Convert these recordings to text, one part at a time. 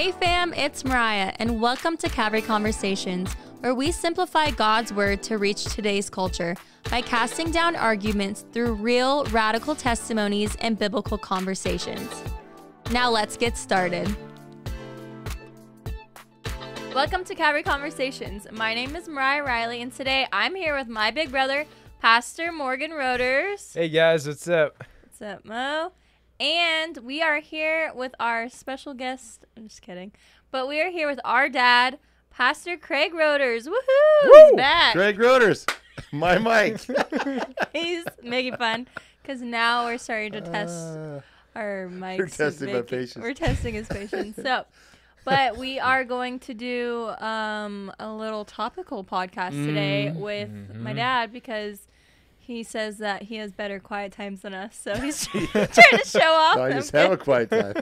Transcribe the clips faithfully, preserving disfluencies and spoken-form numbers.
Hey fam, it's Mariah, and welcome to Calvary Conversations, where we simplify God's Word to reach today's culture by casting down arguments through real, radical testimonies and biblical conversations. Now let's get started. Welcome to Calvary Conversations. My name is Mariah Riley, and today I'm here with my big brother, Pastor Morgan Roters. Hey guys, what's up? What's up, Mo? And we are here with our special guest. I'm just kidding. But we are here with our dad, Pastor Craig Roters. Woohoo! Woo! He's back. Craig Roters. My mic. He's making fun because now we're starting to test uh, our mics. We're testing my patience. We're testing his patience. So, but we are going to do um, a little topical podcast mm. today with mm-hmm. my dad because he says that he has better quiet times than us, so he's trying to show off. No, I just have a quiet time.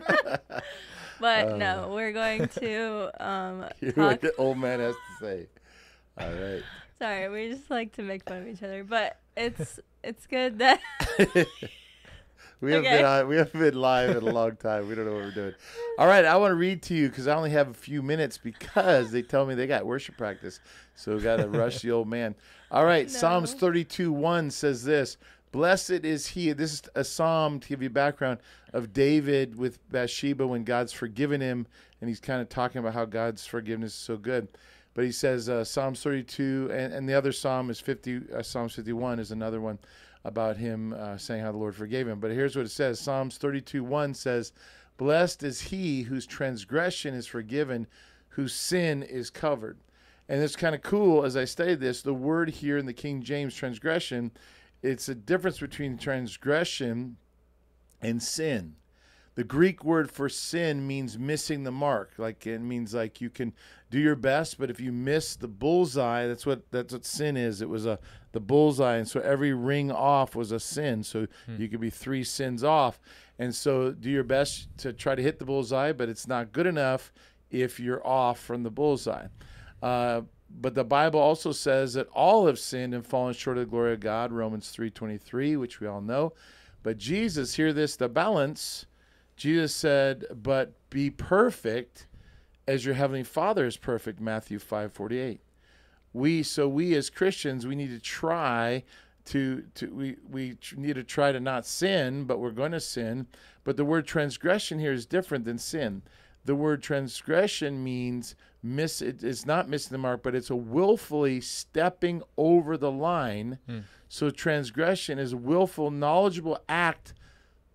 But uh, no, we're going to um, hear what the old man has to say. All right. Sorry, we just like to make fun of each other, but it's it's good that we have okay. been we have been live in a long time. We don't know what we're doing. All right, I want to read to you because I only have a few minutes because they tell me they got worship practice, so we got to rush the old man. All right, no. Psalms thirty-two one says this. Blessed is he. This is a psalm, to give you background, of David with Bathsheba when God's forgiven him. And he's kind of talking about how God's forgiveness is so good. But he says uh, Psalms thirty-two, and, and the other psalm is fifty, uh, Psalms fifty-one is another one about him uh, saying how the Lord forgave him. But here's what it says. Psalms thirty-two one says, blessed is he whose transgression is forgiven, whose sin is covered. And it's kind of cool as I studied this, the word here in the King James, transgression, it's a difference between transgression and sin. The Greek word for sin means missing the mark. Like it means like you can do your best, but if you miss the bullseye, that's what that's what sin is. It was a the bullseye, and so every ring off was a sin. So hmm. you could be three sins off. And so do your best to try to hit the bullseye, but it's not good enough if you're off from the bullseye. Uh, but the Bible also says that all have sinned and fallen short of the glory of God, Romans three twenty-three, which we all know. But Jesus, hear this, the balance, Jesus said, but be perfect as your heavenly Father is perfect, Matthew five forty-eight. We, so we as Christians, we need to try to, to we, we need to try to not sin, but we're going to sin. But the word transgression here is different than sin. The word transgression means miss. It, it's not missing the mark, but it's a willfully stepping over the line. Mm. So transgression is a willful, knowledgeable act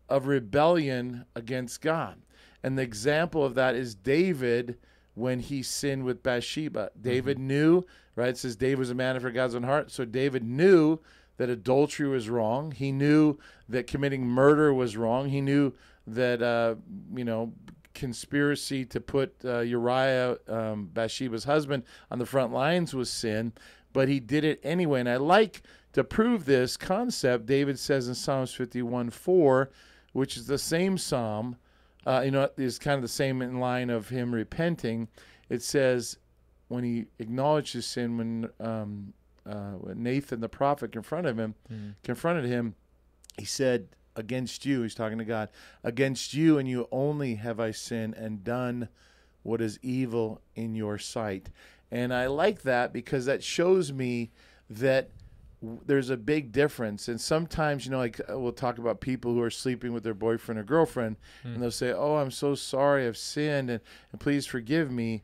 of rebellion against God. And the example of that is David when he sinned with Bathsheba. David mm-hmm. knew, right? It says David was a man after God's own heart. So David knew that adultery was wrong. He knew that committing murder was wrong. He knew that, uh, you know, conspiracy to put uh, Uriah, um, Bathsheba's husband, on the front lines was sin, but he did it anyway. And I like to prove this concept. David says in Psalms fifty-one four, which is the same psalm, uh, you know, is kind of the same in line of him repenting. It says when he acknowledges sin, when, um, uh, when Nathan the prophet confronted him, mm-hmm. confronted him, he said, against you, he's talking to God, against you and you only have I sinned and done what is evil in your sight. And I like that because that shows me that there's a big difference. And sometimes, you know, like we'll talk about people who are sleeping with their boyfriend or girlfriend mm. and they'll say, oh, I'm so sorry, I've sinned and, and please forgive me.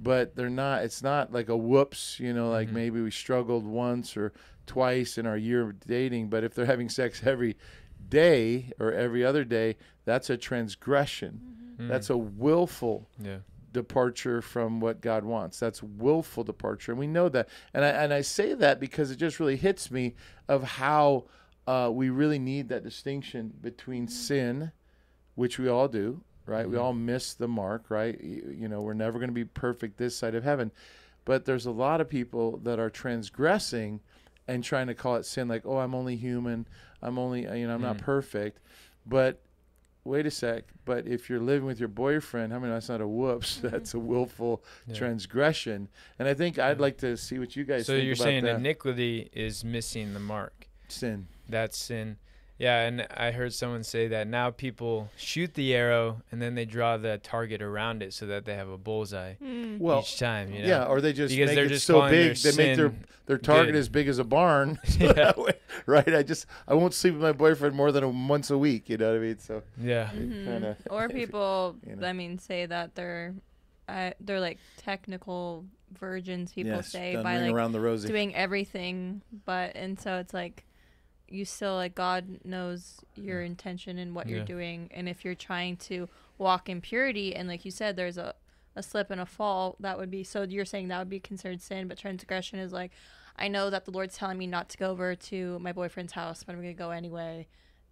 But they're not, it's not like a whoops, you know, like mm-hmm. maybe we struggled once or twice in our year of dating. But if they're having sex every day or every other day, that's a transgression. Mm-hmm. Mm. That's a willful yeah. departure from what God wants. That's willful departure, and we know that. And I and I say that because it just really hits me of how uh, we really need that distinction between mm-hmm. sin, which we all do, right? Mm-hmm. We all miss the mark, right? You, you know, we're never going to be perfect this side of heaven, but there's a lot of people that are transgressing and trying to call it sin, like, oh, I'm only human, I'm only, you know, I'm mm. not perfect. But wait a sec, but if you're living with your boyfriend, I mean, that's not a whoops, mm-hmm. that's a willful yeah. transgression. And I think yeah. I'd like to see what you guys so think about that. So you're saying iniquity is missing the mark. Sin. That's sin. Yeah, and I heard someone say that now people shoot the arrow and then they draw the target around it so that they have a bullseye mm. well, each time. You know? Yeah, or they just because make they're it just so big they make their their target good. as big as a barn. Yeah. Right? I just I won't sleep with my boyfriend more than a, once a week. You know what I mean? So yeah, mm-hmm. kinda, or people, you know. I mean, say that they're uh, they're like technical virgins. People yes, say by like around the rosy. doing everything, but and so it's like. You still like God knows your intention and what yeah. you're doing, and if you're trying to walk in purity, and like you said, there's a, a slip and a fall that would be. So you're saying that would be considered sin, but transgression is like, I know that the Lord's telling me not to go over to my boyfriend's house, but I'm gonna go anyway,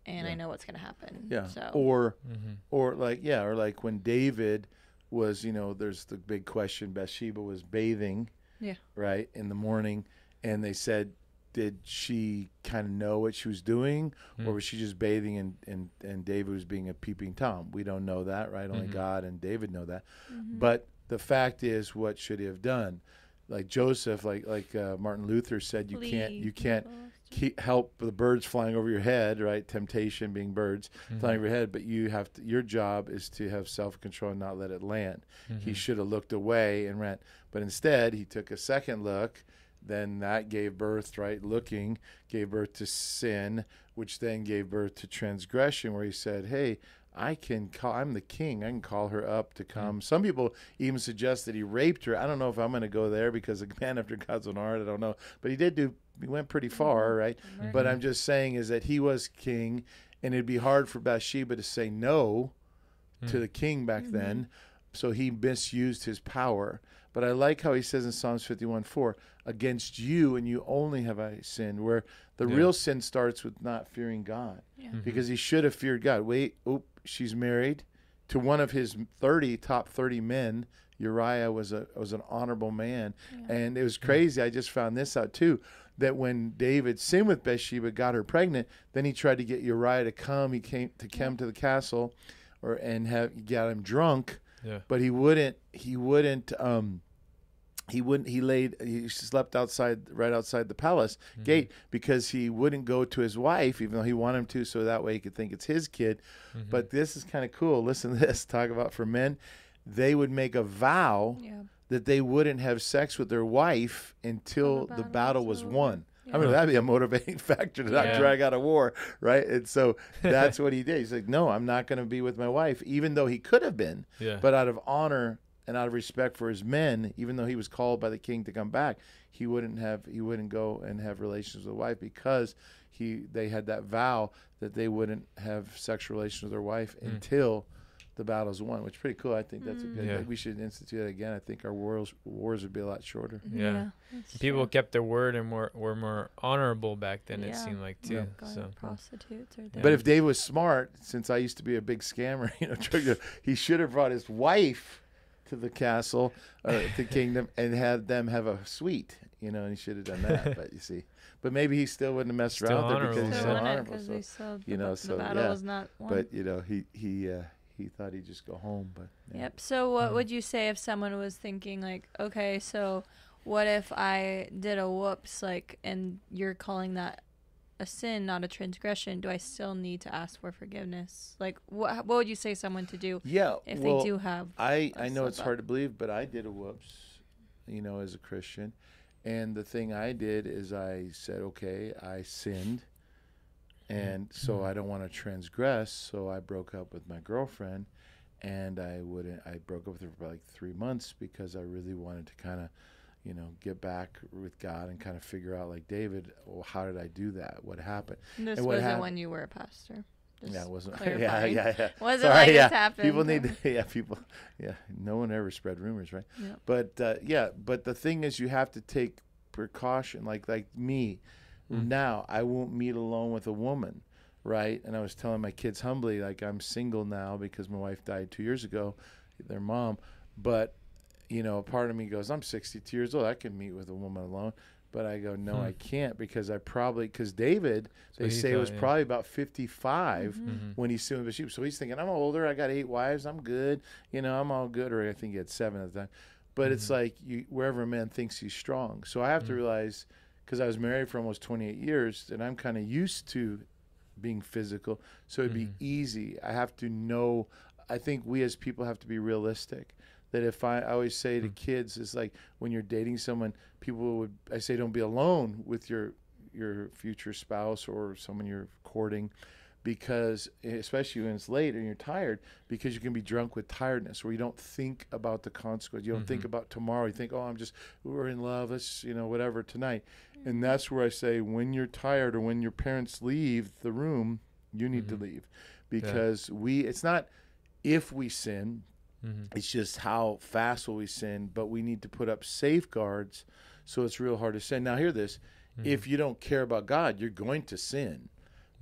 and yeah. I know what's gonna happen. Yeah. So. Or, mm-hmm. or like yeah, or like when David was, you know, there's the big question. Bathsheba was bathing, yeah, right in the morning, and they said. Did she kind of know what she was doing, mm. or was she just bathing and, and, and David was being a peeping Tom? We don't know that, right? Mm-hmm. Only God and David know that. Mm-hmm. But the fact is, what should he have done? Like Joseph, like like uh, Martin Luther said, you Please. can't you can't keep, help the birds flying over your head, right? Temptation being birds mm-hmm. flying over your head, but you have to, your job is to have self-control and not let it land. Mm-hmm. He should have looked away and ran, but instead he took a second look. Then that gave birth, right? Looking gave birth to sin, which then gave birth to transgression, where he said, hey, I can call, I'm the king. I can call her up to come. Mm-hmm. Some people even suggest that he raped her. I don't know if I'm going to go there because a man after God's own heart, I don't know. But he did do, he went pretty far, right? Mm-hmm. But I'm just saying is that he was king, and it'd be hard for Bathsheba to say no mm-hmm. to the king back mm-hmm. then. So he misused his power. But I like how he says in Psalms fifty-one four, against you and you only have I sinned, where the yeah. real sin starts with not fearing God. Yeah. Mm-hmm. Because he should have feared God. Wait, oop, she's married to one of his thirty, top thirty men. Uriah was a was an honorable man. Yeah. And it was crazy. I just found this out too, that when David sinned with Bathsheba, got her pregnant, then he tried to get Uriah to come. He came to come yeah. to the castle or and have got him drunk. Yeah. But he wouldn't, he wouldn't, um, he wouldn't, he laid, he slept outside, right outside the palace mm-hmm. gate, because he wouldn't go to his wife, even though he wanted him to, so that way he could think it's his kid. Mm-hmm. But this is kind of cool. Listen to this, talk about for men. They would make a vow yeah. that they wouldn't have sex with their wife until the battle was won. I mean, that'd be a motivating factor to not yeah. drag out a war, right? And so that's what he did. He's like, no, I'm not going to be with my wife, even though he could have been. Yeah. But out of honor and out of respect for his men, even though he was called by the king to come back, he wouldn't have. He wouldn't go and have relations with the wife because he they had that vow that they wouldn't have sexual relations with their wife mm. until the battle's won, which is pretty cool. I think that's a good yeah. we should institute it again. I think our wars wars would be a lot shorter. Yeah. yeah People true. kept their word and were, were more honorable back then, yeah. it seemed like, too. Yeah. So. Prostitutes or yeah. But if Dave was smart, since I used to be a big scammer, you know, he should have brought his wife to the castle, uh, the kingdom, and had them have a suite, you know, and he should have done that, but you see. But maybe he still wouldn't have messed still around honorable. there because he's so honorable. So, he so, you know, the so, battle yeah. was not won. But, you know, he... he uh, he thought he'd just go home, but yeah. Yep. So what mm. would you say if someone was thinking like, okay, so what if I did a whoops, like, and you're calling that a sin, not a transgression? Do I still need to ask for forgiveness? Like, what what would you say someone to do? Yeah, if well, they do have. I I know it's up. hard to believe, but I did a whoops, you know, as a Christian, and the thing I did is I said, okay, I sinned. And so I don't want to transgress, so I broke up with my girlfriend, and I wouldn't. I broke up with her for like three months because I really wanted to kind of, you know, get back with God and kind of figure out, like David, well, how did I do that? What happened? And this and what wasn't hap- when you were a pastor. Just yeah, it wasn't. Yeah, yeah, yeah. Wasn't Sorry, like yeah. this happened. People need. To, yeah, people. Yeah, no one ever spread rumors, right? Yeah. But uh, yeah, but the thing is, you have to take precaution. Like like me. Now I won't meet alone with a woman, right? And I was telling my kids humbly, like, I'm single now because my wife died two years ago, their mom. But, you know, a part of me goes, I'm sixty-two years old. I can meet with a woman alone. But I go, no, hmm. I can't because I probably, because David, so they say thought, was yeah. probably about fifty-five mm-hmm. when he's suing Bathsheba. So he's thinking, I'm older. I got eight wives. I'm good. You know, I'm all good. Or I think he had seven at the time. But mm-hmm. it's like you, wherever a man thinks he's strong. So I have mm-hmm. to realize, because I was married for almost twenty-eight years, and I'm kind of used to being physical. So it'd mm-hmm. be easy. I have to know. I think we as people have to be realistic. That if I, I always say mm-hmm. to kids, it's like when you're dating someone, people would, I say, don't be alone with your your future spouse or someone you're courting, because especially when it's late and you're tired, because you can be drunk with tiredness where you don't think about the consequence. You don't mm-hmm. think about tomorrow. You think, oh, I'm just, we're in love. Let's, you know, whatever tonight. And that's where I say, when you're tired or when your parents leave the room, you need mm-hmm. to leave, because yeah. we, it's not if we sin, mm-hmm. it's just how fast will we sin, but we need to put up safeguards. So it's real hard to sin. Now hear this, mm-hmm. if you don't care about God, you're going to sin.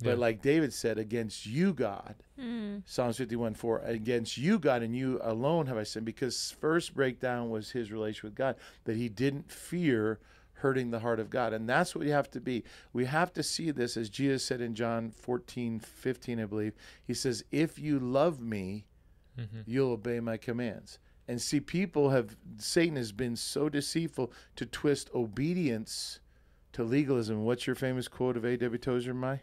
But yeah. like David said, against you, God, mm. Psalms fifty-one four, against you, God, and you alone have I sinned. Because first breakdown was his relation with God, that he didn't fear hurting the heart of God. And that's what we have to be. We have to see this, as Jesus said in John fourteen fifteen, I believe. He says, if you love me, mm-hmm. you'll obey my commands. And see, people have, Satan has been so deceitful to twist obedience to legalism. What's your famous quote of A W Tozer, Mai?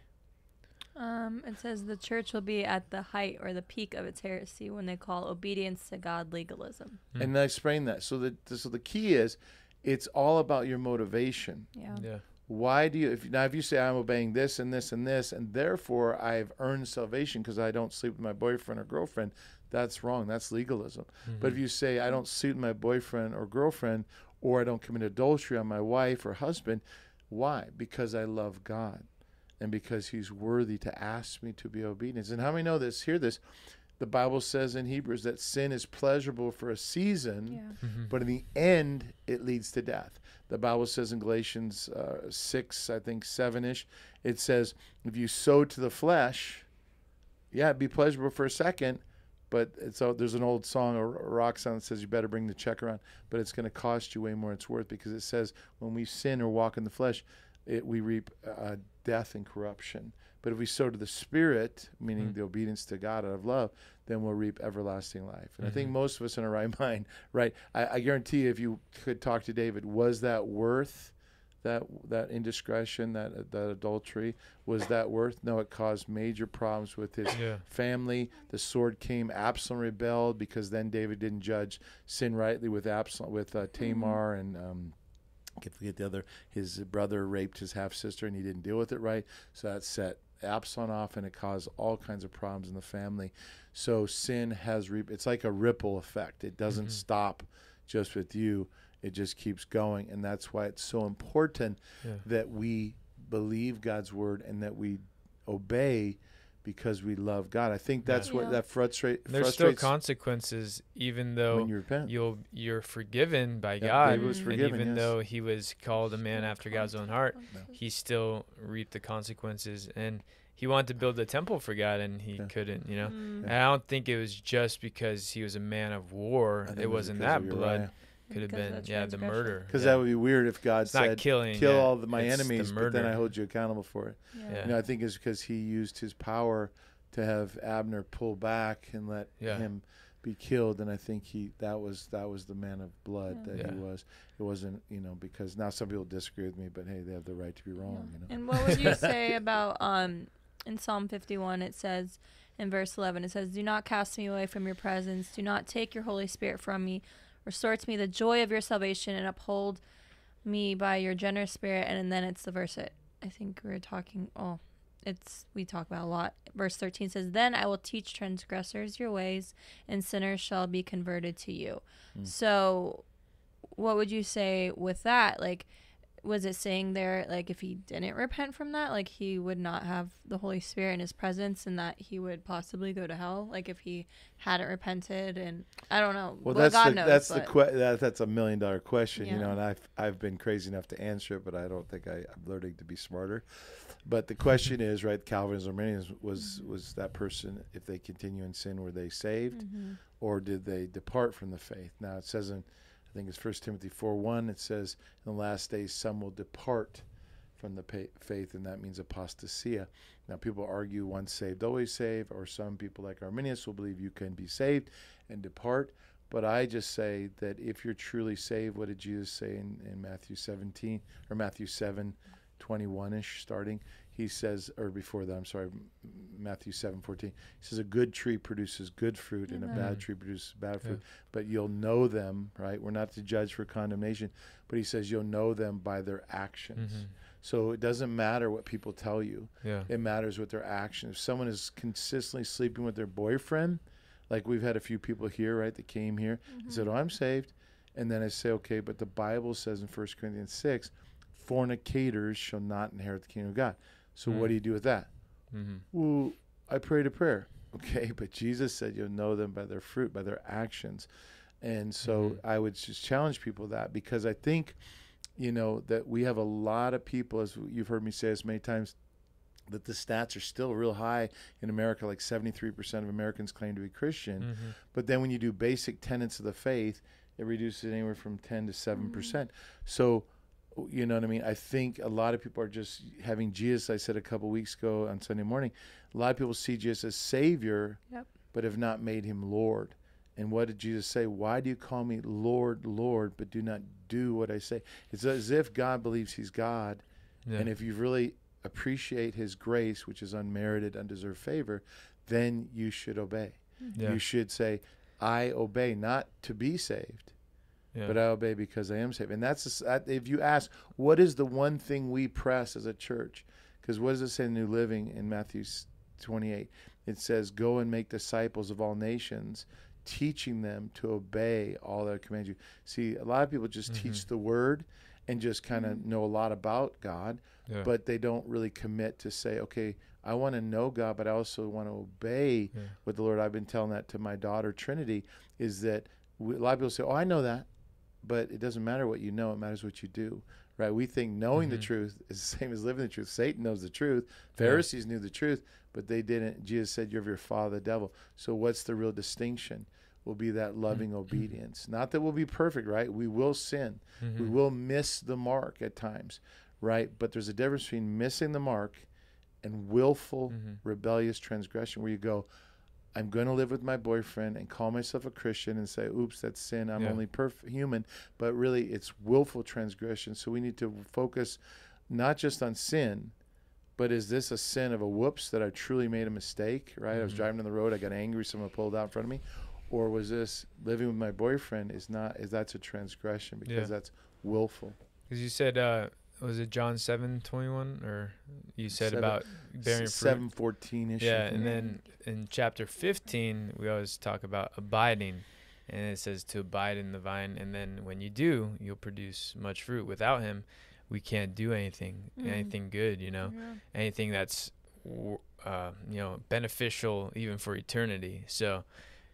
Um, it says the church will be at the height or the peak of its heresy when they call obedience to God legalism. Mm. And I explained that. So the, so the key is, it's all about your motivation. Yeah. yeah. Why do you, if, now if you say I'm obeying this and this and this, and therefore I've earned salvation because I don't sleep with my boyfriend or girlfriend, that's wrong. That's legalism. Mm-hmm. But if you say I don't sleep with my boyfriend or girlfriend, or I don't commit adultery on my wife or husband, why? Because I love God. And because he's worthy to ask me to be obedient. And how many know this? Hear this. The Bible says in Hebrews that sin is pleasurable for a season, yeah. mm-hmm. but in the end, it leads to death. The Bible says in Galatians uh, six, I think seven-ish, it says, if you sow to the flesh, yeah, it'd be pleasurable for a second, but it's uh, there's an old song, a rock song that says you better bring the check around, but it's going to cost you way more than it's worth, because it says when we sin or walk in the flesh, it, we reap uh, death and corruption. But if we sow to the Spirit, meaning mm-hmm. the obedience to God out of love, then we'll reap everlasting life. And mm-hmm. I think most of us in our right mind, right? I, I guarantee you, if you could talk to David, was that worth that that indiscretion, that uh, that adultery? Was that worth? No, it caused major problems with his yeah. family. The sword came. Absalom rebelled, because then David didn't judge sin rightly with Absalom, with uh, Tamar mm-hmm. and. Um, I can't forget the other, his brother raped his half-sister and he didn't deal with it right. So that set Absalom off, and it caused all kinds of problems in the family. So sin has, re- it's like a ripple effect. It doesn't mm-hmm. stop just with you. It just keeps going. And that's why it's so important yeah. that we believe God's word and that we obey, because we love God. I think that's yeah. what yeah. that frustrate, there's frustrates. There's still consequences, even though you you'll, you're forgiven by yeah, God. He was forgiven, and even yes. though he was called a man after God's own heart, yeah. he still reaped the consequences. And he wanted to build a temple for God, and he yeah. couldn't, you know. Mm. And I don't think it was just because he was a man of war. It wasn't that blood. Uriah. Could have been, yeah, the murder. Because yeah. that would be weird if God it's said, not killing, kill yeah. all the, my it's enemies, the but then I hold you accountable for it. Yeah. Yeah. You know, I think it's because he used his power to have Abner pull back and let yeah. him be killed. And I think he that was that was the man of blood yeah. that yeah. he was. It wasn't, you know, because now some people disagree with me, but hey, they have the right to be wrong. Yeah. You know? And what would you say about, um, in Psalm fifty-one, it says, in verse eleven, it says, do not cast me away from your presence. Do not take your Holy Spirit from me. Restore to me the joy of your salvation and uphold me by your generous spirit. And then it's the verse that I think we we're talking, oh, it's we talk about a lot. Verse thirteen says, then I will teach transgressors your ways, and sinners shall be converted to you. Mm. So what would you say with that? Like, was it saying there, like, if he didn't repent from that, like, he would not have the Holy Spirit in his presence, and that he would possibly go to hell, like, if he hadn't repented? And I don't know. Well, well that's God the, knows, that's the que- that, that's a million dollar question, yeah. you know. And I've I've been crazy enough to answer it, but I don't think I, I'm learning to be smarter. But the question is, right? Calvinism, Arminians, was mm-hmm. was that person, if they continue in sin, were they saved, mm-hmm. or did they depart from the faith? Now it says in, I think it's First Timothy four one, it says, in the last days some will depart from the pa- faith, and that means apostasia. Now people argue once saved, always saved, or some people like Arminius will believe you can be saved and depart. But I just say that if you're truly saved, what did Jesus say in, in Matthew seventeen, or Matthew seven, twenty-one-ish starting? he says, or before that, I'm sorry, Matthew seven fourteen, he says, a good tree produces good fruit, Amen. and a bad tree produces bad fruit, yeah. but you'll know them, right? We're not to judge for condemnation, but he says you'll know them by their actions. Mm-hmm. So it doesn't matter what people tell you. Yeah. It matters what their actions. If someone is consistently sleeping with their boyfriend, like we've had a few people here, right, that came here mm-hmm. and said, oh, I'm saved. And then I say, okay, but the Bible says in First Corinthians six, fornicators shall not inherit the kingdom of God. So mm-hmm. what do you do with that? Mm-hmm. Well, I prayed a prayer. Okay, but Jesus said you'll know them by their fruit, by their actions. And so mm-hmm. I would just challenge people with that, because I think, you know, that we have a lot of people, as you've heard me say this many times, that the stats are still real high in America, like seventy-three percent of Americans claim to be Christian. Mm-hmm. But then when you do basic tenets of the faith, it reduces anywhere from ten to seven percent. Mm-hmm. So, you know what I mean? I think a lot of people are just having Jesus. I said a couple weeks ago on Sunday morning, a lot of people see Jesus as Savior, yep. but have not made him Lord. And what did Jesus say? Why do you call me Lord, Lord, but do not do what I say? It's as if God believes he's God. Yeah. And if you really appreciate his grace, which is unmerited, undeserved favor, then you should obey. Yeah. You should say, I obey, not to be saved, yeah. but I obey because I am saved. And that's, a, if you ask, what is the one thing we press as a church? Because what does it say in New Living in Matthew twenty-eight? It says, go and make disciples of all nations, teaching them to obey all that I command you. See, a lot of people just mm-hmm. teach the word and just kind of mm-hmm. know a lot about God, yeah. but they don't really commit to say, okay, I want to know God, but I also want to obey yeah. what the Lord. I've been telling that to my daughter, Trinity, is that we, a lot of people say, oh, I know that, but it doesn't matter what you know. It matters what you do, right? We think knowing mm-hmm. the truth is the same as living the truth. Satan knows the truth. Pharisees yeah. knew the truth, but they didn't. Jesus said, you're of your father, the devil. So what's the real distinction? Will be that loving mm-hmm. obedience. Not that we'll be perfect, right? We will sin. Mm-hmm. We will miss the mark at times, right? But there's a difference between missing the mark and willful mm-hmm. rebellious transgression, where you go, I'm going to live with my boyfriend and call myself a Christian and say, oops, that's sin. I'm yeah. only perf- human. But really, it's willful transgression. So we need to focus not just on sin, but is this a sin of a whoops that I truly made a mistake, right? Mm-hmm. I was driving on the road. I got angry. Someone pulled out in front of me. Or was this living with my boyfriend is not, is that's a transgression, because yeah. that's willful. Because you said, uh, was it John seven twenty-one, or you said seven, about bearing seven, fruit? seven fourteen-ish. Yeah, and then in chapter fifteen, we always talk about abiding, and it says to abide in the vine, and then when you do, you'll produce much fruit. Without him, we can't do anything, mm. anything good, you know, yeah. anything that's, uh, you know, beneficial even for eternity. So...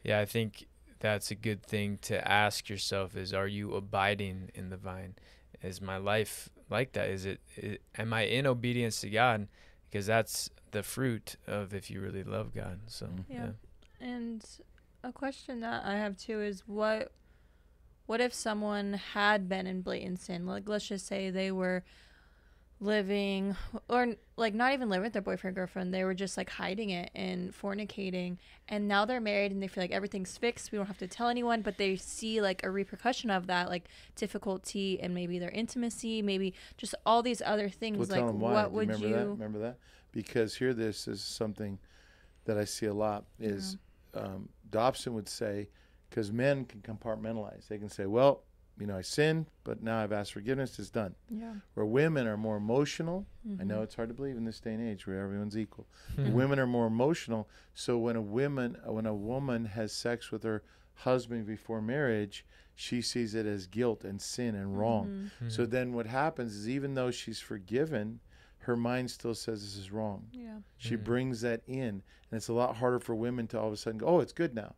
yeah, I think that's a good thing to ask yourself is, are you abiding in the vine? Is my life like that? Is it, is, am I in obedience to God? Because that's the fruit of if you really love God. So yeah. yeah. And a question that I have too is what what if someone had been in blatant sin? Like, let's just say they were living, or like not even living with their boyfriend or girlfriend, they were just like hiding it and fornicating, and now they're married and they feel like everything's fixed, we don't have to tell anyone, but they see like a repercussion of that, like difficulty and maybe their intimacy, maybe just all these other things. Well, like what would remember you that? remember that because here this is something that I see a lot is yeah. um Dobson would say, because men can compartmentalize, they can say, well, you know, I sinned, but now I've asked forgiveness, it's done. Yeah. Where women are more emotional. Mm-hmm. I know it's hard to believe in this day and age where everyone's equal. Mm-hmm. Women are more emotional. So when a woman, when a woman has sex with her husband before marriage, she sees it as guilt and sin and wrong. Mm-hmm. Mm-hmm. So then what happens is, even though she's forgiven, her mind still says this is wrong. Yeah. She mm-hmm. brings that in. And it's a lot harder for women to all of a sudden go, oh, it's good now.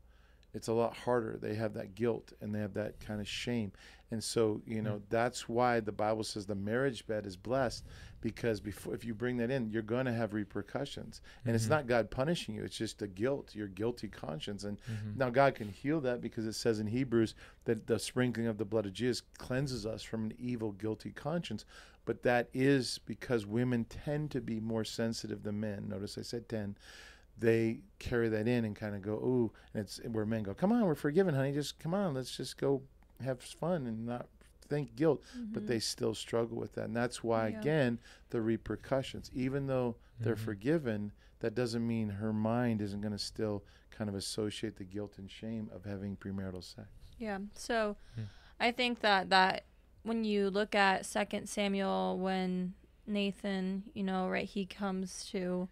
It's a lot harder. They have that guilt and they have that kind of shame. And so, you know, mm-hmm. that's why the Bible says the marriage bed is blessed, because before, if you bring that in, you're going to have repercussions. And mm-hmm. it's not God punishing you. It's just the guilt, your guilty conscience. And mm-hmm. now God can heal that, because it says in Hebrews that the sprinkling of the blood of Jesus cleanses us from an evil, guilty conscience. But that is because women tend to be more sensitive than men. Notice I said ten. They carry that in and kind of go, ooh, and it's where men go, come on, we're forgiven, honey. Just come on, let's just go have fun and not think guilt, mm-hmm. but they still struggle with that. And that's why, yeah. again, the repercussions, even though mm-hmm. they're forgiven, that doesn't mean her mind isn't going to still kind of associate the guilt and shame of having premarital sex. Yeah. So hmm. I think that that when you look at Second Samuel, when Nathan, you know, right, he comes to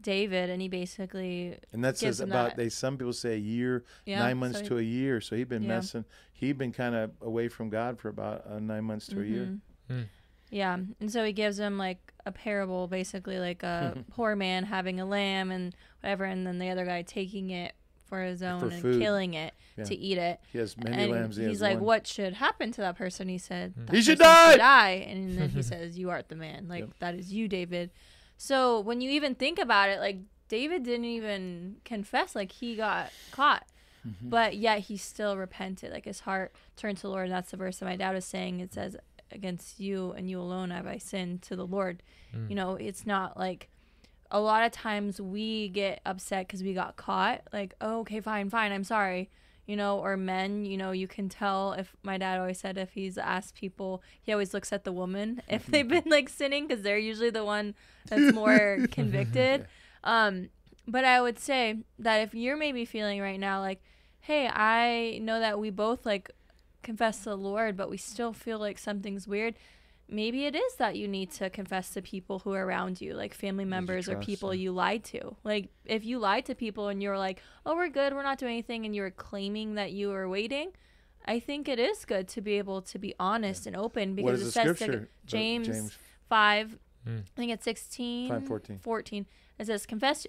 David and he basically and that says about that. They some people say a year, yeah, nine months so he, to a year. So he'd been yeah. messing. He'd been kind of away from God for about uh, nine months to mm-hmm. a year. Hmm. Yeah, and so he gives him like a parable, basically like a poor man having a lamb and whatever, and then the other guy taking it for his own for and food. killing it yeah. to eat it. He has many and lambs. He he's has like, one. What should happen to that person? He said, that he should die. should die. And then he says, you art the man. Like, yep. that is you, David. So when you even think about it, like, David didn't even confess, like, he got caught. Mm-hmm. But yet he still repented. Like, his heart turned to the Lord. And that's the verse that my dad was saying. It says, against you and you alone have I sinned to the Lord. Mm. You know, it's not like a lot of times we get upset because we got caught. Like, oh, okay, fine, fine, I'm sorry. You know, or men, you know, you can tell if my dad always said if he's asked people, he always looks at the woman if they've been like sinning because they're usually the one that's more convicted. Yeah. Um, but I would say that if you're maybe feeling right now like, hey, I know that we both like confess to the Lord, but we still feel like something's weird. Maybe it is that you need to confess to people who are around you, like family members or people them. you lied to. Like, if you lied to people and you're like, oh, we're good, we're not doing anything, and you're claiming that you were waiting, I think it is good to be able to be honest yeah. and open, because it says like James, James five, mm. I think it's sixteen, five, fourteen. fourteen. It says, confess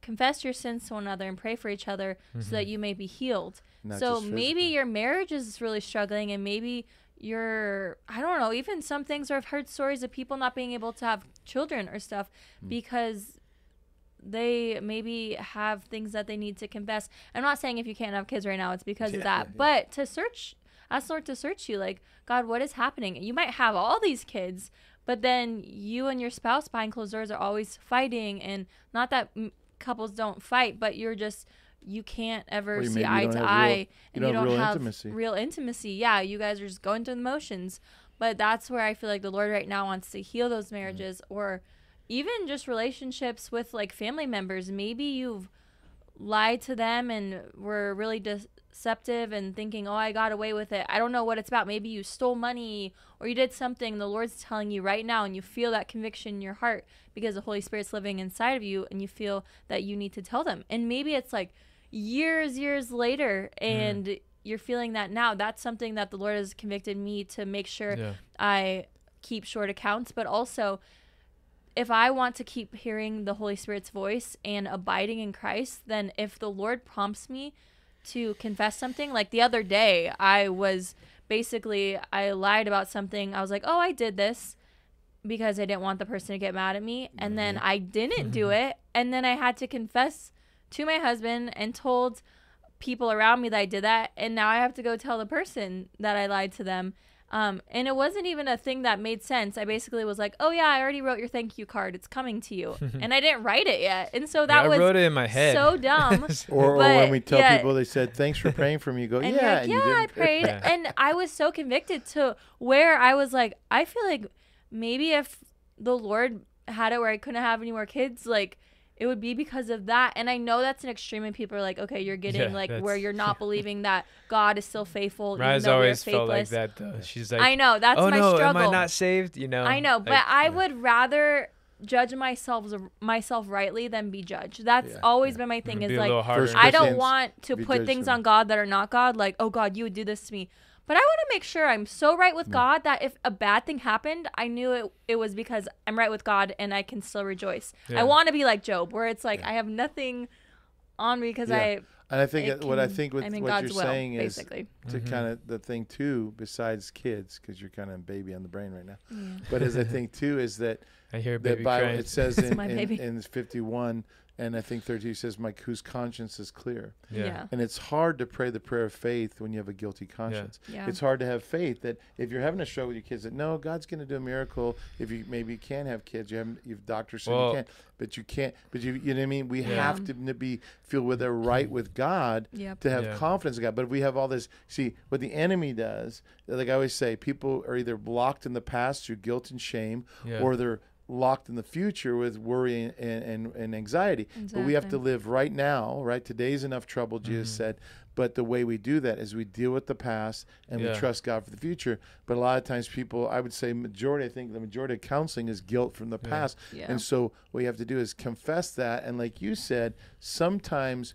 confess your sins to one another and pray for each other mm-hmm. so that you may be healed. Not so maybe your marriage is really struggling, and maybe you're, I don't know, even some things where I've heard stories of people not being able to have children or stuff mm. because they maybe have things that they need to confess. I'm not saying if you can't have kids right now, it's because yeah, of that. Yeah, yeah. But to search, ask the Lord to search you. Like, God, what is happening? You might have all these kids, but then you and your spouse behind closed doors are always fighting. And not that m- couples don't fight, but you're just... you can't ever well, you see eye to eye, and you don't have, real, you you don't don't real, have intimacy. real intimacy. Yeah, you guys are just going through the motions. But that's where I feel like the Lord right now wants to heal those marriages mm-hmm. or even just relationships with like family members. Maybe you've lied to them and were really deceptive and thinking, oh, I got away with it. I don't know what it's about. Maybe you stole money or you did something the Lord's telling you right now, and you feel that conviction in your heart because the Holy Spirit's living inside of you, and you feel that you need to tell them. And maybe it's like, years years later and mm. you're feeling that now. That's something that the Lord has convicted me to make sure yeah. I keep short accounts, but also if I want to keep hearing the Holy Spirit's voice and abiding in Christ, then if the Lord prompts me to confess something, like the other day I was basically I lied about something. I was like, oh, I did this because I didn't want the person to get mad at me, and mm-hmm. then I didn't do it, and then I had to confess to my husband and told people around me that I did that, and now I have to go tell the person that I lied to them. Um, and it wasn't even a thing that made sense. I basically was like, oh yeah, I already wrote your thank you card. It's coming to you. And I didn't write it yet. And so that yeah, I was wrote it in my head. So dumb. or, or when we tell yeah. people, they said, thanks for praying for me. You go, and yeah. Like, yeah, and you I prayed. And I was so convicted to where I was like, I feel like maybe if the Lord had it where I couldn't have any more kids, like, it would be because of that. And I know that's an extreme, and people are like, okay, you're getting yeah, like where you're not believing that God is still faithful. Mariah's always felt like that though. She's like, I know, that's oh, my no, struggle. Am I not saved? You know, I know, like, but I yeah. would rather judge myself myself rightly than be judged. That's yeah, always yeah. been my thing. It'd is like, I don't want to put things on God that are not God. Like, oh God, you would do this to me. But I want to make sure I'm so right with mm. God that if a bad thing happened, I knew it it was because I'm right with God and I can still rejoice. Yeah. I want to be like Job, where it's like yeah. I have nothing on me because yeah. I. And I think I can, what I think with I mean, what God's you're will, saying basically. is mm-hmm. to kind of the thing too, besides kids, because you're kind of a baby on the brain right now. Mm. But as I think too is that I hear baby the Bible crying. It says in, in, in fifty-one. And I think thirteen says, "My whose conscience is clear." Yeah. yeah. And it's hard to pray the prayer of faith when you have a guilty conscience. Yeah. Yeah. It's hard to have faith that if you're having a struggle with your kids, that no, God's going to do a miracle. If you maybe you can't have kids, you haven't. You've doctors said well, you can't, but you can't. But you, you know what I mean. We yeah. have to be feel whether right with God, yep. to have yeah. confidence in God. But if we have all this, see, what the enemy does, like I always say, people are either blocked in the past through guilt and shame, yeah. or they're locked in the future with worry and, and, and anxiety. Exactly. But we have to live right now, right? Today's enough trouble, Jesus mm-hmm. said. But the way we do that is we deal with the past and yeah. we trust God for the future. But a lot of times people, I would say majority, I think the majority of counseling is guilt from the yeah. past. Yeah. And so what you have to do is confess that. And like you said, sometimes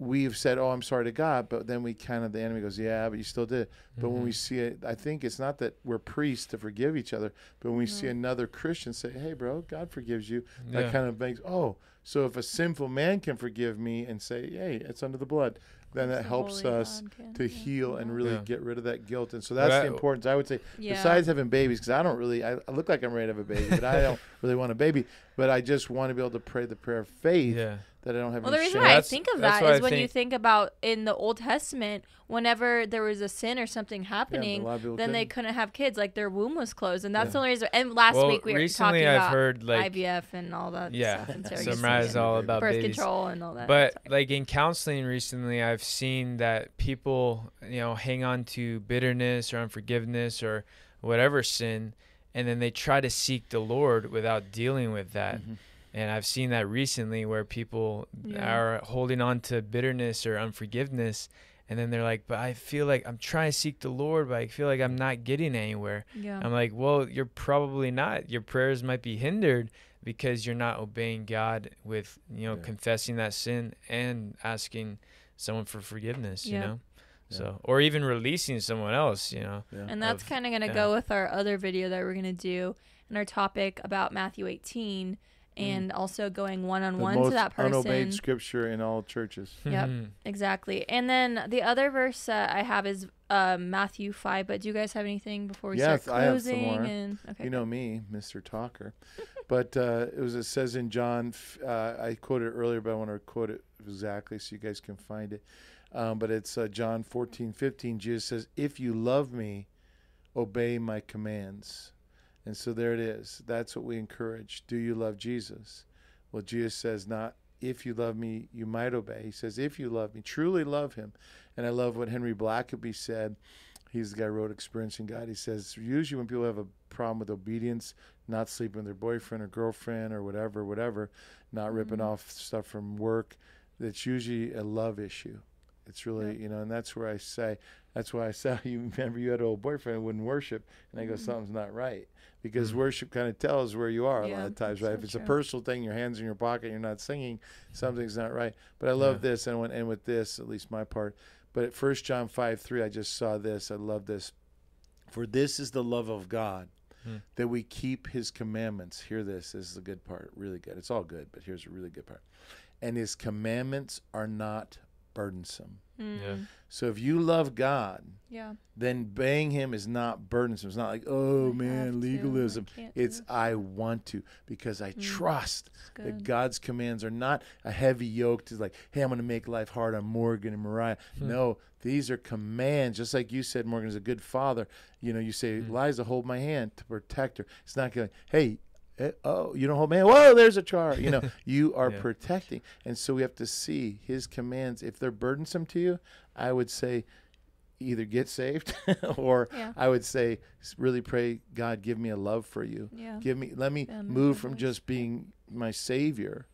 we've said, oh, I'm sorry to God. But then we kind of, the enemy goes, yeah, but you still did. Mm-hmm. But when we see it, I think it's not that we're priests to forgive each other. But when we no. see another Christian say, hey, bro, God forgives you. Yeah. That kind of makes, oh, so if a sinful man can forgive me and say, hey, it's under the blood. Then that helps us to heal and really yeah. get rid of that guilt. And so that's I, the importance, I would say, yeah. besides having babies, because I don't really, I, I look like I'm ready to have a baby, but I don't really want a baby. But I just want to be able to pray the prayer of faith yeah. that I don't have well, any shame. Well, the reason why I think of that is I when think, you think about in the Old Testament, whenever there was a sin or something happening, yeah, then couldn't. they couldn't have kids. Like their womb was closed. And that's yeah. the only reason. And last well, week we were talking I've about heard, like, I V F and all that yeah. stuff. And so Mariah's all about birth babies. Control and all that. But Sorry. like in counseling recently, I've seen that people, you know, hang on to bitterness or unforgiveness or whatever sin, and then they try to seek the Lord without dealing with that. Mm-hmm. And I've seen that recently where people yeah. are holding on to bitterness or unforgiveness. And then they're like, but I feel like I'm trying to seek the Lord, but I feel like I'm not getting anywhere. Yeah. I'm like, well, you're probably not. Your prayers might be hindered because you're not obeying God with, you know, yeah. confessing that sin and asking someone for forgiveness, yeah. you know? Yeah. So, or even releasing someone else, you know? Yeah. And that's kind of going to yeah. go with our other video that we're going to do and our topic about Matthew eighteen. And also going one-on-one to that person. Unobeyed scripture in all churches. Yep, exactly. And then the other verse uh, I have is uh, Matthew five. But do you guys have anything before we yes, start closing? Yes, I have some more. And, okay. You know me, Mister Talker. But uh, it was it says in John, uh, I quoted it earlier, but I want to quote it exactly so you guys can find it. Um, but it's uh, John fourteen fifteen. Jesus says, "If you love me, obey my commands." And so there it is. That's what we encourage. Do you love Jesus? Well, Jesus says not, if you love me, you might obey. He says, if you love me, truly love him. And I love what Henry Blackaby said. He's the guy who wrote Experiencing God. He says, usually when people have a problem with obedience, not sleeping with their boyfriend or girlfriend or whatever, whatever, not mm-hmm. ripping off stuff from work, that's usually a love issue. It's really, yeah. you know, and that's where I say, that's why I saw you, remember you had an old boyfriend who wouldn't worship. And I go, mm-hmm. something's not right. Because mm-hmm. worship kind of tells where you are a yeah, lot of times, right? So if it's true. a personal thing, your hand's in your pocket, you're not singing, something's not right. But I love yeah. this, and I want to end with this, at least my part. But at First John five three, I just saw this. I love this. For this is the love of God, hmm. that we keep his commandments. Hear this. This is the good part, really good. It's all good, but here's a really good part. And his commandments are not burdensome. Mm. Yeah. So if you love God, yeah. then obeying him is not burdensome. It's not like, oh, I man, legalism. I it's I want to because I mm. trust that God's commands are not a heavy yoke to like, hey, I'm going to make life hard on Morgan and Mariah. Mm. No, these are commands. Just like you said, Morgan is a good father. You know, you say, mm. Liza, hold my hand to protect her. It's not going to, hey, oh, you don't hold man. Whoa, there's a char. You know, you are yeah. protecting. And so we have to see his commands. If they're burdensome to you, I would say either get saved or yeah. I would say really pray, God, give me a love for you. Yeah. Give me, let me um, move from just being my savior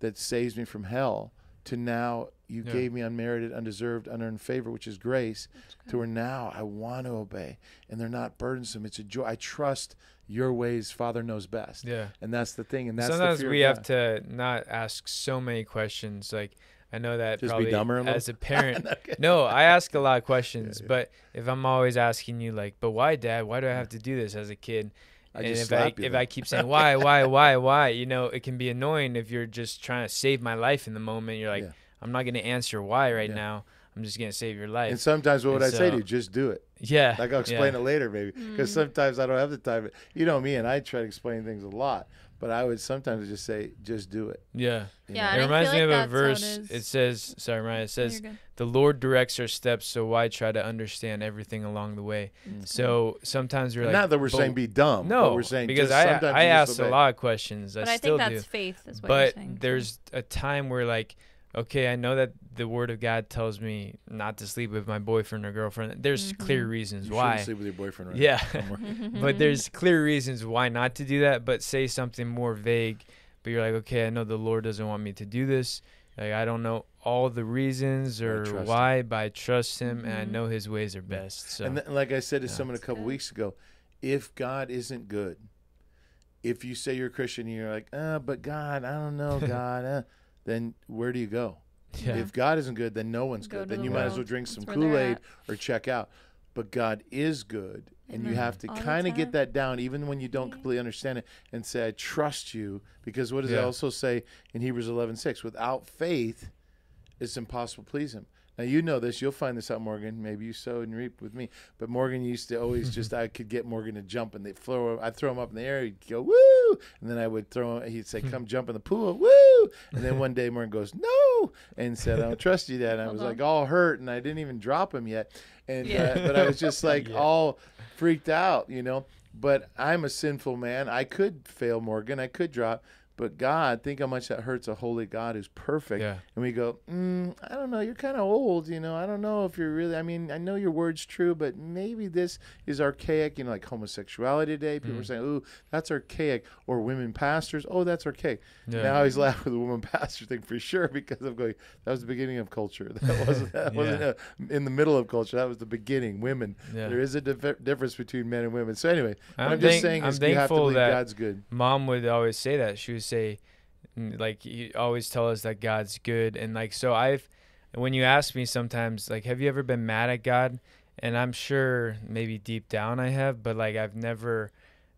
that saves me from hell to now you yeah. gave me unmerited, undeserved, unearned favor, which is grace, to where now I want to obey. And they're not burdensome. It's a joy. I trust your ways, Father knows best. Yeah. And that's the thing. And that's sometimes the fear we have to not ask so many questions. Like I know that just probably be dumber as a parent. No, I ask a lot of questions, yeah, yeah. but if I'm always asking you like, but why, Dad, why do I have to do this as a kid? I and just if I you, if I keep saying why, why, why, why, you know, it can be annoying if you're just trying to save my life in the moment. You're like, yeah. I'm not going to answer why right yeah. now. I'm just going to save your life. And sometimes what would and I so, say to you? Just do it. Yeah. Like I'll explain yeah. it later maybe because mm. sometimes I don't have the time. But you know me and I try to explain things a lot, but I would sometimes just say, just do it. Yeah. You yeah. It reminds me like of a verse. It says, sorry, Mariah, it says, the Lord directs our steps, so why try to understand everything along the way? Mm-hmm. So sometimes we're like. Not that we're saying be dumb. No. But we're saying because just, I, I ask a lot of questions. But I, I think still that's do. faith is what but you're saying. But there's a time where like, okay, I know that the Word of God tells me not to sleep with my boyfriend or girlfriend. There's mm-hmm. clear reasons you why. You shouldn't sleep with your boyfriend right yeah. now. Yeah, but there's clear reasons why not to do that, but say something more vague. But you're like, okay, I know the Lord doesn't want me to do this. Like, I don't know all the reasons or why, him. But I trust him, mm-hmm. and I know his ways are best. So. And then, like I said to yeah. someone a couple yeah. weeks ago, if God isn't good, if you say you're a Christian and you're like, uh, but God, I don't know, God, uh, then where do you go? Yeah. If God isn't good, then no one's go good. Then you world. might as well drink some Kool-Aid or check out. But God is good, and Amen. you have to kind of get that down, even when you don't yeah. completely understand it, and say, I trust you, because what does yeah. it also say in Hebrews eleven six? Without faith, it's impossible to please him. Now, you know this. You'll find this out, Morgan. Maybe you sowed and reaped with me. But Morgan used to always just, I could get Morgan to jump, and they'd throw, I'd throw him up in the air. He'd go, woo! And then I would throw him, he'd say, come jump in the pool, woo! And then one day Morgan goes, no! And said, I don't trust you, Dad. And I was like all hurt, and I didn't even drop him yet. And yeah. uh, But I was just like yeah. all freaked out, you know. But I'm a sinful man. I could fail Morgan. I could drop. But God, think how much that hurts a holy God who's perfect. Yeah. And we go, mm, I don't know, you're kind of old, you know. I don't know if you're really, I mean, I know your word's true, but maybe this is archaic, you know, like homosexuality today. People mm-hmm. are saying, ooh, that's archaic. Or women pastors, oh, that's archaic. Yeah. Now he's laughing with the woman pastor thing for sure, because I'm going, that was the beginning of culture. That wasn't, that yeah. wasn't a, in the middle of culture. That was the beginning. Women. Yeah. There is a dif difference between men and women. So anyway, I'm, what I'm just saying is I'm you have to believe that God's good. Mom would always say that. She was say like you always tell us that God's good, and like so I've when you ask me sometimes, like, have you ever been mad at God? And I'm sure maybe deep down I have, but like I've never,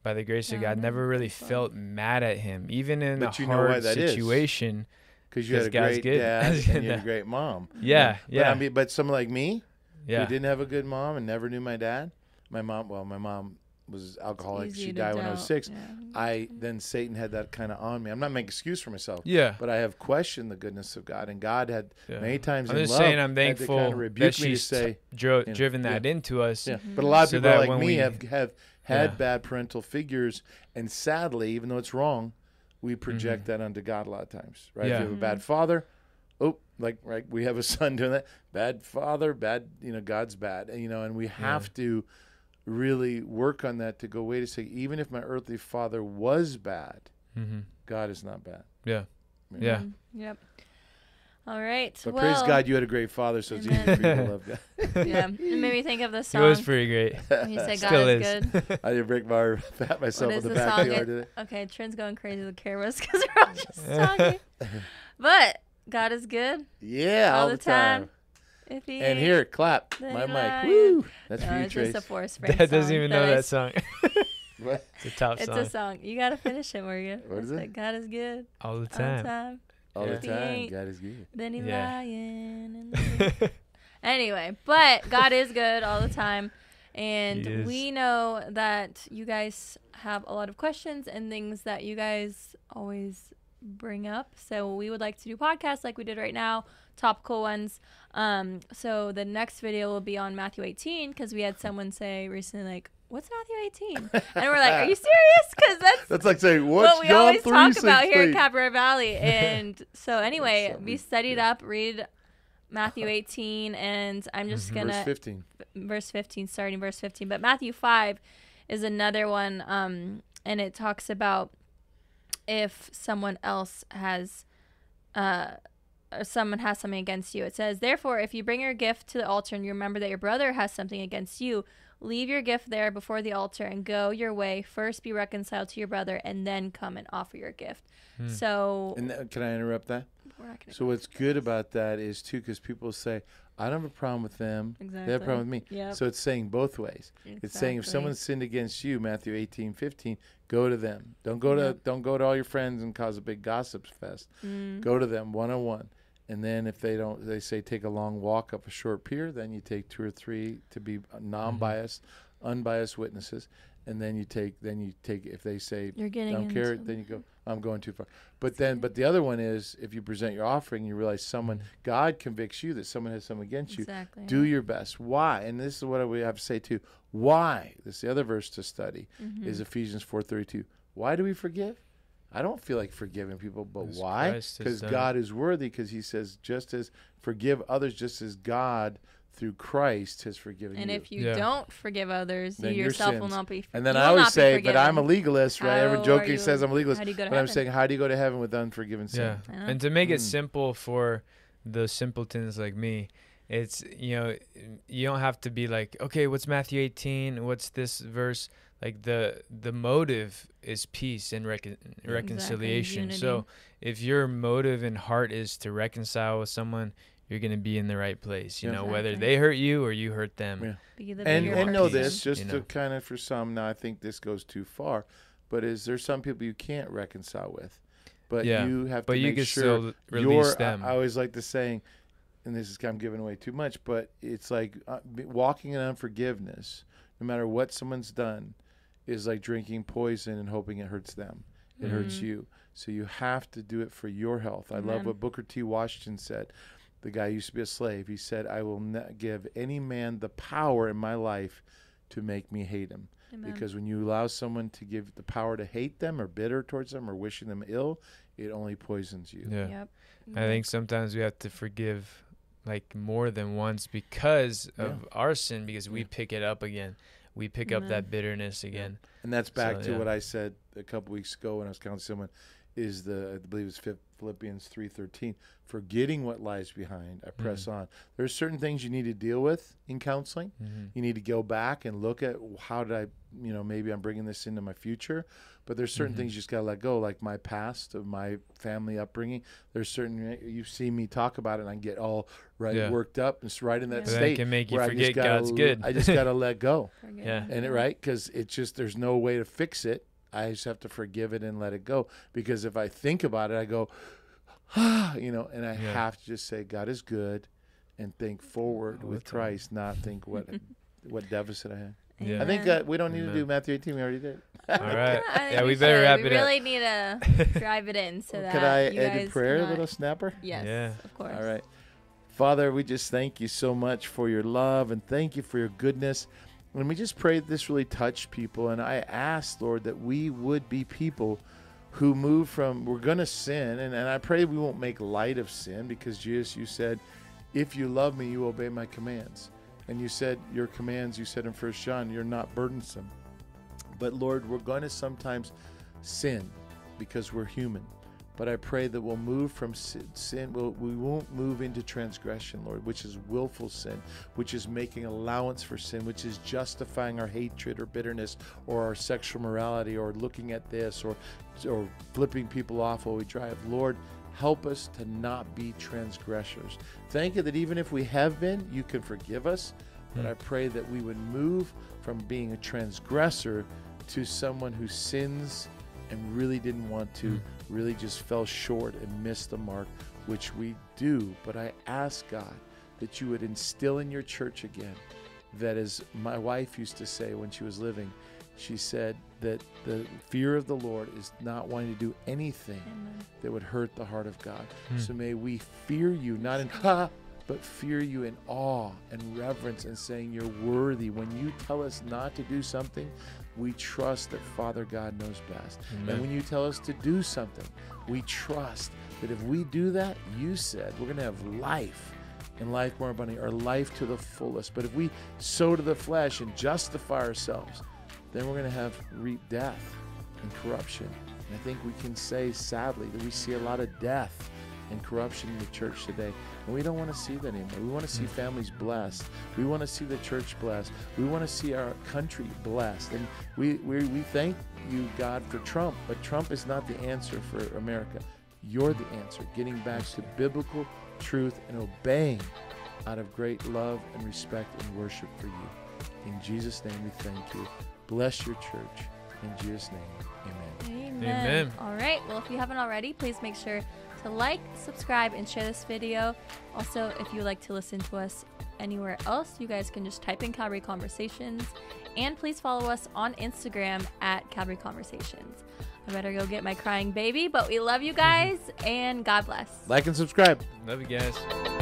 by the grace yeah, of God, never really felt mad at him, even in but a you hard know why that situation, because you had a God's great good. dad and you had a great mom. Yeah, yeah. But, I mean, but someone like me, yeah. who didn't have a good mom and never knew my dad. My mom, well, my mom. was alcoholic. She died when I was six. Yeah. I then Satan had that kind of on me. I'm not making excuse for myself. Yeah, but I have questioned the goodness of God, and God had yeah. many times. I'm in just love, saying, I'm thankful kind of rebuke that me to say, dro you know, driven that yeah. into us. Yeah. Mm-hmm. But a lot of so people like me we, have have had yeah. bad parental figures, and sadly, even though it's wrong, we project mm-hmm. that onto God a lot of times. Right? Yeah. If you have mm-hmm. a bad father. Oh, like right, we have a son doing that. Bad father, bad. You know, God's bad. You know, and we have yeah. to. really work on that to go, wait a second, even if my earthly father was bad, mm-hmm. God is not bad. Yeah. Maybe. Yeah. Mm-hmm. Yep. All right. But well, praise God, you had a great father, so it's easy for you to love God. Yeah. It made me think of the song. It was pretty great. He said, God Still is, is good. I didn't break my pat myself in the, the backyard today. Okay, Trent's going crazy with the cameras because we're all just talking. But God is good. Yeah, all, all the time. time. If he and here, clap my mic. Woo! That's no, for you, Trace. Just a Forest Spring Dad doesn't even know that song. What? It's a top it's song. It's a song. You gotta finish it, Morgan. What is it? God is good all the time. All the time. All yeah. the time. God is good. Then he's yeah. lying. And anyway, but God is good all the time, and we know that you guys have a lot of questions and things that you guys always bring up. So we would like to do podcasts like we did right now. Topical ones. Um, so the next video will be on Matthew eighteen, because we had someone say recently, like, "What's Matthew eighteen?" And we're like, "Are you serious?" Because that's that's like saying what's what we John always talk about here at Cabaret Valley. And so anyway, be studied yeah. up, read Matthew eighteen, and I'm just mm-hmm. gonna verse fifteen, verse fifteen, starting verse fifteen. But Matthew five is another one, um, and it talks about if someone else has. Uh, Or someone has something against you. It says, therefore, if you bring your gift to the altar and you remember that your brother has something against you, leave your gift there before the altar and go your way. First be reconciled to your brother and then come and offer your gift. Hmm. So and th can I interrupt that? So what's good about that is, too, because people say, I don't have a problem with them. Exactly. They have a problem with me. Yep. So it's saying both ways. Exactly. It's saying if someone sinned against you, Matthew eighteen fifteen, go to them. Don't go yep. to don't go to all your friends and cause a big gossip fest. Mm. Go to them one-on-one. And then if they don't, they say take a long walk up a short pier, then you take two or three to be non-biased, mm-hmm. unbiased witnesses. And then you take, then you take, if they say, You're getting I don't care, then you go, I'm going too far. But then, but the other one is, if you present your offering, you realize someone, God convicts you that someone has something against you. Exactly. Do your best. Why? And this is what we have to say too. Why? This is the other verse to study, mm-hmm. is Ephesians four thirty-two. Why do we forgive? I don't feel like forgiving people, but why? Because God is worthy, because he says, just as forgive others, just as God through Christ has forgiven you. And if you yeah. don't forgive others, then you yourself will not be forgiven. And then I always say, but I'm a legalist, right? How Everyone jokingly says I'm a legalist, but heaven? I'm saying, how do you go to heaven with unforgiven sin? Yeah. And to make mm. it simple for the simpletons like me, it's, you know, you don't have to be like, okay, what's Matthew eighteen? What's this verse? Like the the motive is peace and recon reconciliation. Exactly. So if your motive and heart is to reconcile with someone, you're going to be in the right place. You yeah. know, exactly. whether they hurt you or you hurt them. Yeah. Be the and and know this, just you know. to kind of for some, now I think this goes too far, but is there some people you can't reconcile with, but yeah. you have but to you make can sure still you're, them. I, I always like the saying, and this is kind of giving away too much, but it's like uh, walking in unforgiveness, no matter what someone's done, is like drinking poison and hoping it hurts them. It mm-hmm. hurts you. So you have to do it for your health. Amen. I love what Booker T. Washington said. The guy used to be a slave. He said, I will not give any man the power in my life to make me hate him. Amen. Because when you allow someone to give the power to hate them or bitter towards them or wishing them ill, it only poisons you. Yeah. Yep. I think sometimes we have to forgive like more than once because yeah. of our sin, because we yeah. pick it up again. We pick Amen. Up that bitterness again. And that's back so, to yeah. what I said a couple weeks ago when I was counseling someone, is the, I believe it's Philippians three thirteen, forgetting what lies behind, I press mm-hmm. on. There are certain things you need to deal with in counseling. Mm-hmm. You need to go back and look at how did I, you know, maybe I'm bringing this into my future, but there's certain mm-hmm. things you just got to let go, like my past, of my family upbringing. There's certain, you see me talk about it and I get all right, yeah. worked up, and it's right in that yeah. state. That can make you forget gotta, God's good. I just got to let go. Forget. Yeah. And it, right? Because it's just, there's no way to fix it. I just have to forgive it and let it go. Because if I think about it, I go, ah, you know, and I yeah. have to just say, God is good, and think forward All with Christ, not think what what deficit I have. Yeah. I think uh, we don't need Amen. To do Matthew eighteen. We already did. All right. Yeah, yeah we better should. wrap we it really up. We really need to drive it in so well, that Could I you add a prayer, not... little snapper? Yes, yeah. of course. All right. Father, we just thank you so much for your love, and thank you for your goodness. When we just prayed, this really touched people. And I asked, Lord, that we would be people who move from, we're going to sin. And, and I pray we won't make light of sin, because Jesus, you said, if you love me, you obey my commands. And you said your commands, you said in First John, you're not burdensome. But Lord, we're going to sometimes sin because we're human. But I pray that we'll move from sin, we'll, we won't move into transgression, Lord, which is willful sin, which is making allowance for sin, which is justifying our hatred or bitterness or our sexual morality or looking at this or, or flipping people off while we drive. Lord, help us to not be transgressors. Thank you that even if we have been, you can forgive us. But I pray that we would move from being a transgressor to someone who sins and really didn't want to, mm. really just fell short and missed the mark, which we do. But I ask, God, that you would instill in your church again, that as my wife used to say when she was living, she said that the fear of the Lord is not wanting to do anything Amen. That would hurt the heart of God. Mm. So may we fear you, not in ha, but fear you in awe and reverence and saying you're worthy. When you tell us not to do something, we trust that Father God knows best. Amen. And when you tell us to do something, we trust that if we do that, you said we're going to have life and life more abundantly, or life to the fullest. But if we sow to the flesh and justify ourselves, then we're going to have reap death and corruption. And I think we can say sadly that we see a lot of death and corruption in the church today. And we don't want to see that anymore. We want to see families blessed. We want to see the church blessed. We want to see our country blessed. And we, we, we thank you, God, for Trump, but Trump is not the answer for America. You're the answer, getting back to biblical truth and obeying out of great love and respect and worship for you. In Jesus' name we thank you. Bless your church. In Jesus' name, amen. Amen. Amen. All right. Well, if you haven't already, please make sure to like, subscribe, and share this video. Also, if you like to listen to us anywhere else, you guys can just type in Calvary Conversations. And please follow us on Instagram at Calvary Conversations. I better go get my crying baby, but we love you guys, and God bless. Like and subscribe. Love you guys.